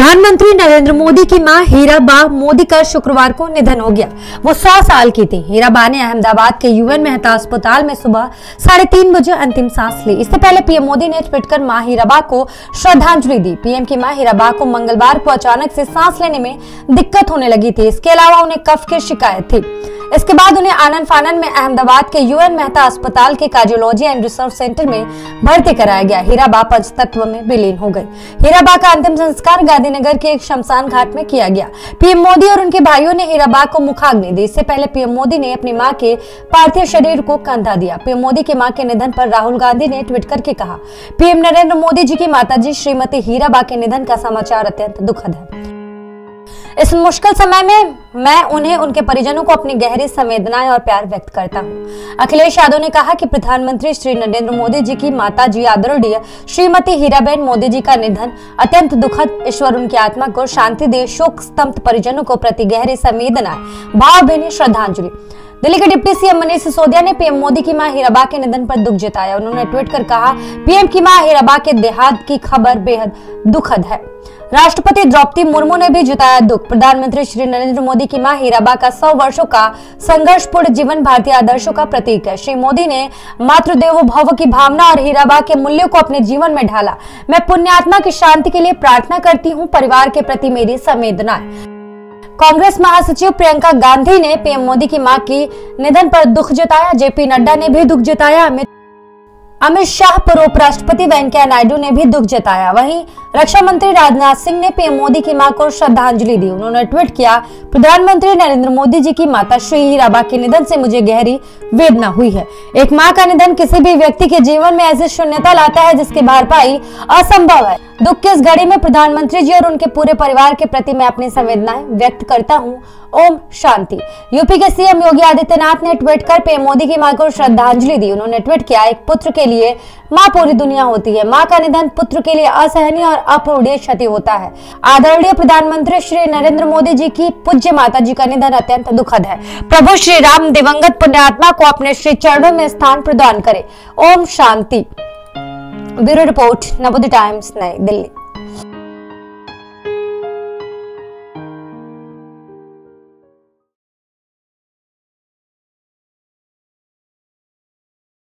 प्रधानमंत्री नरेंद्र मोदी की मां हीराबा मोदी का शुक्रवार को निधन हो गया। वो 100 साल की थी। हीराबा ने अहमदाबाद के यूएन मेहता अस्पताल में सुबह 3:30 बजे अंतिम सांस ली। इससे पहले पीएम मोदी ने ट्वीट कर मां हीराबा को श्रद्धांजलि दी। पीएम की मां हीराबा को मंगलवार को अचानक से सांस लेने में दिक्कत होने लगी थी। इसके अलावा उन्हें कफ की शिकायत थी। इसके बाद उन्हें आनन फानन में अहमदाबाद के यूएन मेहता अस्पताल के कार्डियोलॉजी एंड रिसर्च सेंटर में भर्ती कराया गया। हीराबा पंचतत्व में विलीन हो गई। हीराबा का अंतिम संस्कार गांधीनगर के एक शमशान घाट में किया गया। पीएम मोदी और उनके भाइयों ने हीराबा को मुखाग्नि दी। इससे पहले पीएम मोदी ने अपनी मां के पार्थिव शरीर को कंधा दिया। पीएम मोदी के मां के निधन पर राहुल गांधी ने ट्वीट करके कहा, पीएम नरेंद्र मोदी जी की माताजी श्रीमती हीराबा के निधन का समाचार अत्यंत दुखद है। इस मुश्किल समय में मैं उन्हें, उनके परिजनों को अपनी गहरी संवेदनाएं और प्यार व्यक्त करता हूं। अखिलेश यादव ने कहा कि प्रधानमंत्री श्री नरेंद्र मोदी जी की माताजी आदरणीय श्रीमती हीराबेन मोदी जी का निधन अत्यंत दुखद। ईश्वर उनकी आत्मा को शांति दे। शोक स्तंभ परिजनों को प्रति गहरी संवेदनाएं, भावभीनी श्रद्धांजलि। दिल्ली के डिप्टी सीएम मनीष सिसोदिया ने पीएम मोदी की मां हीराबा के निधन पर दुख जताया। उन्होंने ट्वीट कर कहा, पीएम की मां हीराबा के देहांत की खबर बेहद दुखद है। राष्ट्रपति द्रौपदी मुर्मू ने भी जताया दुख। प्रधानमंत्री श्री नरेंद्र मोदी की मां हीराबा का 100 वर्षों का संघर्षपूर्ण जीवन भारतीय आदर्शों का प्रतीक है। श्री मोदी ने मातृदेवो भव की भावना और हीराबा के मूल्यों को अपने जीवन में ढाला। मैं पुण्यात्मा की शांति के लिए प्रार्थना करती हूँ। परिवार के प्रति मेरी संवेदनाएं। कांग्रेस महासचिव प्रियंका गांधी ने पीएम मोदी की मां की निधन पर दुख जताया। जेपी नड्डा ने भी दुख जताया। अमित शाह पर उपराष्ट्रपति वेंकैया नायडू ने भी दुख जताया। वहीं रक्षा मंत्री राजनाथ सिंह ने पीएम मोदी की मां को श्रद्धांजलि दी। उन्होंने ट्वीट किया, प्रधानमंत्री नरेंद्र मोदी जी की माता श्री हीराबा के निधन से मुझे गहरी वेदना हुई है। एक मां का निधन किसी भी व्यक्ति के जीवन में ऐसी शून्यता लाता है जिसकी भरपाई असंभव है। दुख की इस घड़ी में प्रधानमंत्री जी और उनके पूरे परिवार के प्रति मैं अपनी संवेदनाएं व्यक्त करता हूं। ओम शांति। यूपी के सीएम योगी आदित्यनाथ ने ट्वीट कर पीएम मोदी की मां को श्रद्धांजलि दी। उन्होंने ट्वीट किया, एक पुत्र के लिए मां पूरी दुनिया होती है। मां का निधन पुत्र के लिए असहनीय और अपूरणीय क्षति होता है। आदरणीय प्रधानमंत्री श्री नरेंद्र मोदी जी की पूज्य माता जी का निधन अत्यंत दुखद है। प्रभु श्री राम दिवंगत पुण्यात्मा को अपने श्री चरणों में स्थान प्रदान करे। ओम शांति। ब्यूरो रिपोर्ट, नवोदय टाइम्स, नई दिल्ली।